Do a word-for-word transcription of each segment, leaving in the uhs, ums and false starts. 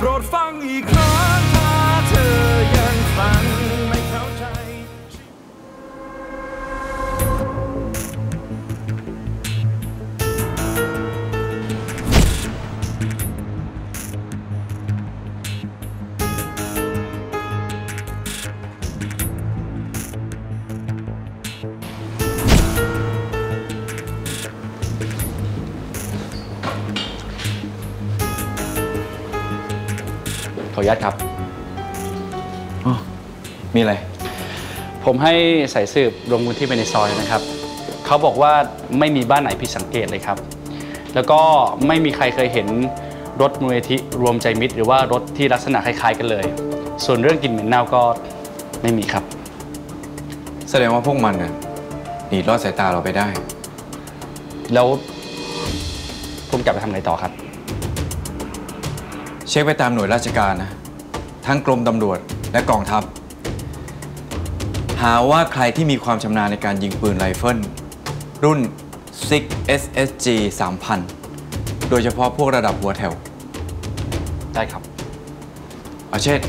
โปรดฟังอีกครั้งถ้าเธอยังฟังไม่เข้าใจขออนุญาตครับมีอะไรผมให้สายสืบลงพื้นที่ไปในซอยนะครับเขาบอกว่าไม่มีบ้านไหนผิดสังเกตเลยครับแล้วก็ไม่มีใครเคยเห็นรถมูลนิธิรวมใจมิตรหรือว่ารถที่ลักษณะคล้ายๆกันเลยส่วนเรื่องกลิ่นเหม็นเน่าก็ไม่มีครับแสดงว่าพวกมันน่ะหนีรอดสายตาเราไปได้แล้วผมกลับไปทำอะไรต่อครับเช็คไปตามหน่วยราชการนะทั้งกรมตำรวจและกองทัพหาว่าใครที่มีความชำนาญในการยิงปืนไรเฟิลรุ่น เอส เอส จี สามพัน โดยเฉพาะพวกระดับหัวแถวได้ครับเอาเช่น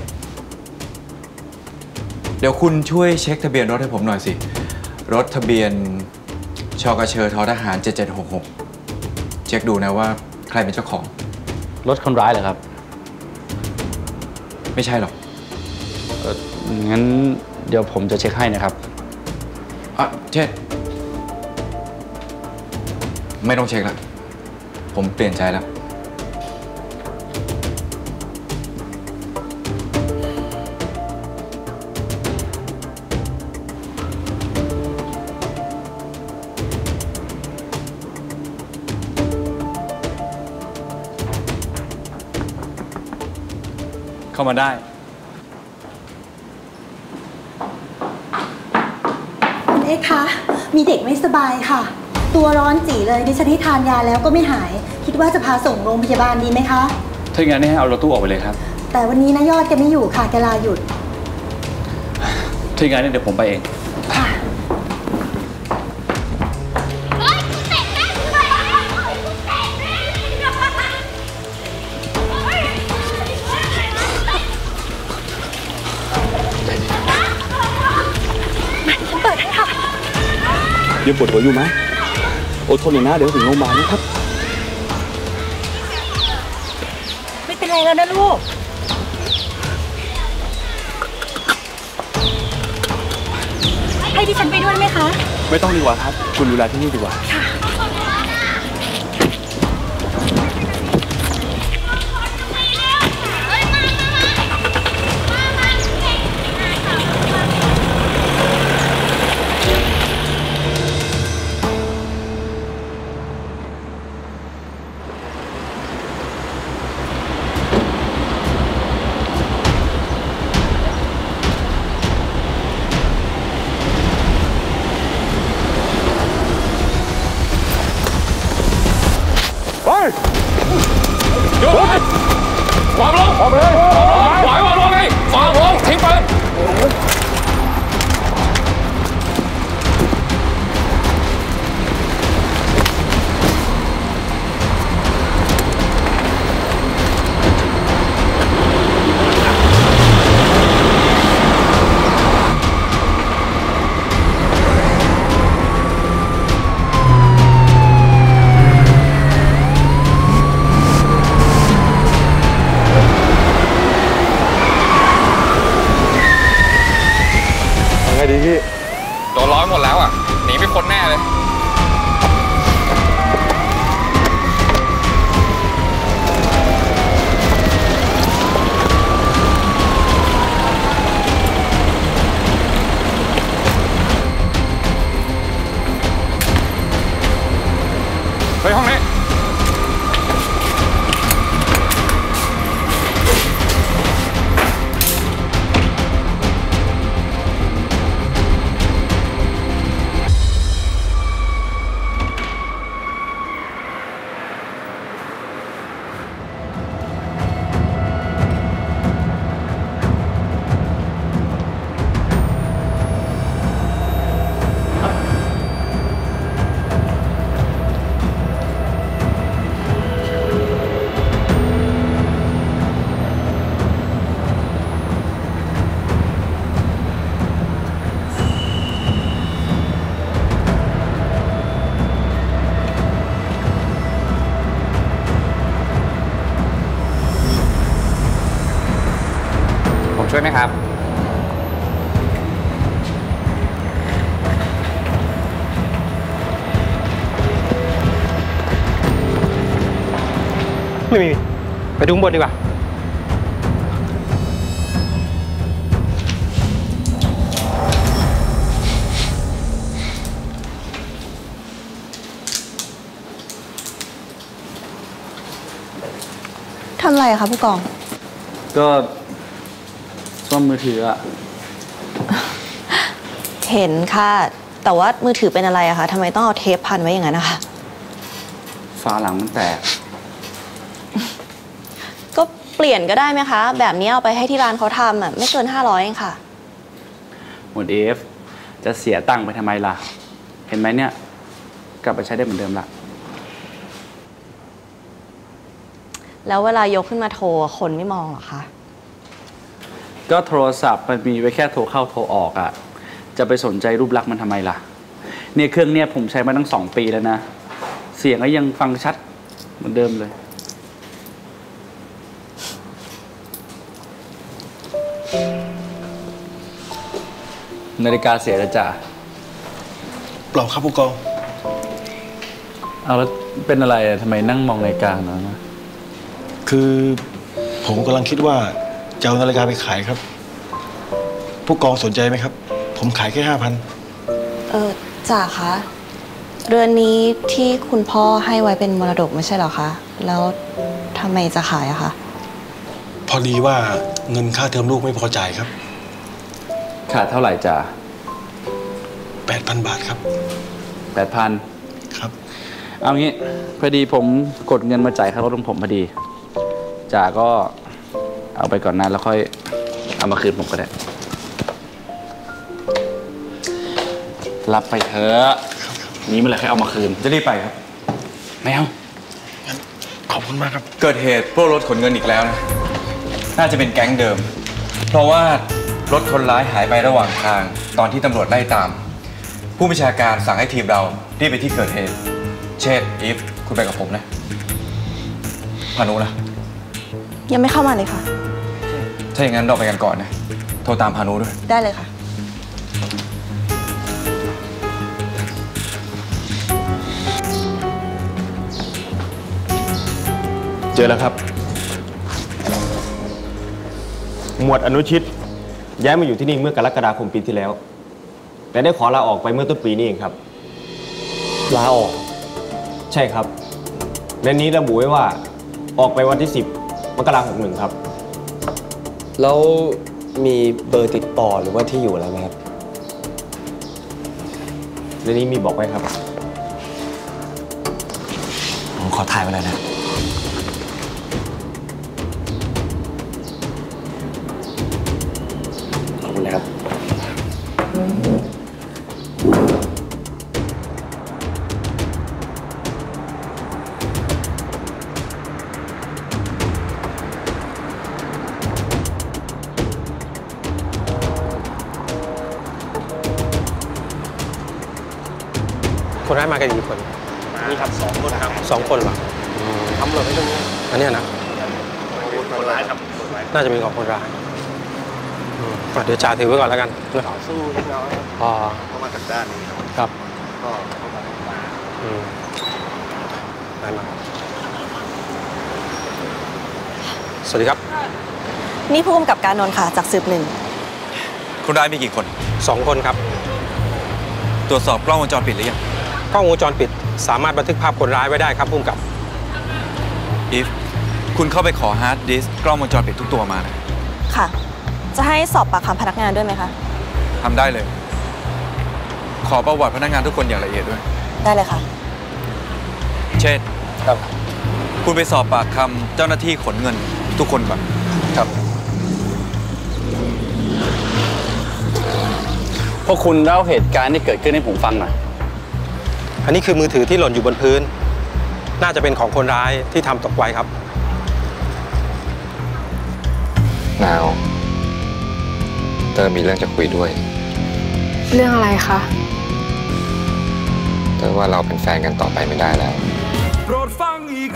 เดี๋ยวคุณช่วยเช็คทะเบียนรถให้ผมหน่อยสิรถทะเบียนชกเชททหารเจ็ดเจ็ดหกหกเช็คดูนะว่าใครเป็นเจ้าของรถคนร้ายเหรอครับไม่ใช่หรอกงั้นเดี๋ยวผมจะเช็คให้นะครับอ่ะเช็คไม่ต้องเช็คแล้วผมเปลี่ยนใจแล้วเข้ามาได้คุณเอกคะมีเด็กไม่สบายค่ะตัวร้อนจี๋เลยดิฉันให้ทานยาแล้วก็ไม่หายคิดว่าจะพาส่งโรงพยาบาลดีไหมคะถ้าอย่างนั้นให้เอารถตู้ออกไปเลยครับแต่วันนี้นะยอดแกไม่อยู่ค่ะแกลาหยุดถ้าอย่างนั้นเดี๋ยวผมไปเองค่ะเดี๋ยวปวดหัวอยู่ไหมอดทนหน่อยนะเดี๋ยวถึงโรงพยาบาลนะครับไม่เป็นไรแล้วนะลูกให้ดิฉันไปด้วยไหมคะไม่ต้องดีกว่าครับคุณดูแลที่นี่ดีกว่า ช่วยไหมครับไม่มีไปดูข้างบนดีกว่าทำอะไรอะคะผู้กองก็ซ่อมมือถืออะเห็นค่ะแต่ว่ามือถือเป็นอะไรอะคะทำไมต้องเอาเทปพันไว้อย่างนั้นนะคะฝาหลังมันแตกก็เปลี่ยนก็ได้ไหมคะแบบนี้เอาไปให้ที่ร้านเขาทำอะไม่เกินห้าร้อยเองค่ะหมวดเอฟจะเสียตังค์ไปทำไมล่ะเห็นไหมเนี่ยกลับไปใช้ได้เหมือนเดิมละแล้วเวลายกขึ้นมาโทรคนไม่มองหรอคะก็โทรศัพท์มันมีไว้แค่โทรเข้าโทรออกอ่ะจะไปสนใจรูปลักษณ์มันทำไมล่ะเนี่ยเครื่องเนี่ยผมใช้มาตั้งสองปีแล้วนะเสียงก็ยังฟังชัดเหมือนเดิมเลยนาฬิกาเสียแล้วจ้ะเปล่าครับผู้กองเอาแล้วเป็นอะไรทำไมนั่งมองนาฬิกาเนาะคือผมกำลังคิดว่าจะเอานาฬิกาไปขายครับผู้กองสนใจไหมครับผมขายแค่ห้าพันเออจ่าคะเรือนนี้ที่คุณพ่อให้ไว้เป็นมรดกไม่ใช่หรอคะแล้วทำไมจะขายอะคะพอดีว่าเงินค่าเทอมลูกไม่พอจ่ายครับขาดเท่าไหร่จ่าแปดพันบาทครับแปดพันครับเอางี้พอดีผมกดเงินมาจ่ายค่ารถของผมพอดีจ่าก็เอาไปก่อนนะแล้วค่อยเอามาคืนผมก็ได้รับไปเถอะนี้เมื่อไหร่ค่อยเอามาคืนจะรีบไปครับไม่เอาขอบคุณมากครับเกิดเหตุพวกรถขนเงินอีกแล้วนะน่าจะเป็นแก๊งเดิมเพราะว่ารถคนร้ายหายไประหว่างทางตอนที่ตำรวจไล่ตามผู้บัญชาการสั่งให้ทีมเรารีบไปที่เกิดเหตุเชษฐ์อีฟคุณไปกับผมนะพานุนะยังไม่เข้ามาเลยค่ะถ้าอย่างนั้นเราไปกันก่อนนะโทรตามพานุด้วยได้เลยค่ะเจอแล้วครับหมวดอนุชิตย้ายมาอยู่ที่นี่เมื่อกรกฎาคมปีที่แล้วแต่ได้ขอลาออกไปเมื่อต้นปีนี้เองครับลาออกใช่ครับในนี้ระบุไว้ว่าออกไปวันที่สิบมกราหกหนึ่งครับแล้วมีเบอร์ติดต่อหรือว่าที่อยู่อะไรไหมครับในนี้มีบอกไว้ครับผมขอถ่ายไว้เลยนะขอบคุณนะครับคนร้ายมากันกี่คนมีครับสองคนครับสองคนหรอทำหล่นไม่ตรงนี้อันนี้นะคนร้ายครับน่าจะมีของคนร้ายเดี๋ยวจ่าถือไว้ก่อนแล้วกันเรื่องต่อสู้เล็กน้อยพอเข้ามาจากด้านนี้ครับก็เข้ามาทางด้านได้มาสวัสดีครับนี่ผู้กำกับการนนท์ค่ะจากสืบหนึ่งคนร้ายมีกี่คนสองคนครับตรวจสอบกล้องวงจรปิดหรือยังกล้องวงจรปิดสามารถบันทึกภาพคนร้ายไว้ได้ครับพุ่มกับอีฟคุณเข้าไปขอฮาร์ดดิสกล้องวงจรปิดทุกตัวมานะค่ะจะให้สอบปากคำพนักงานด้วยไหมคะทำได้เลยขอประวัติพนักงานทุกคนอย่างละเอียดด้วยได้เลยค่ะเชษครับคุณไปสอบปากคำเจ้าหน้าที่ขนเงินทุกคนก่อนครับพวกคุณเล่าเหตุการณ์ที่เกิดขึ้นให้ผมฟังหน่อยอันนี้คือมือถือที่หล่นอยู่บนพื้นน่าจะเป็นของคนร้ายที่ทำตกไว้ครับนาวเธอมีเรื่องจะคุยด้วยเรื่องอะไรคะเธอว่าเราเป็นแฟนกันต่อไปไม่ได้แล้วโปรดฟังอีก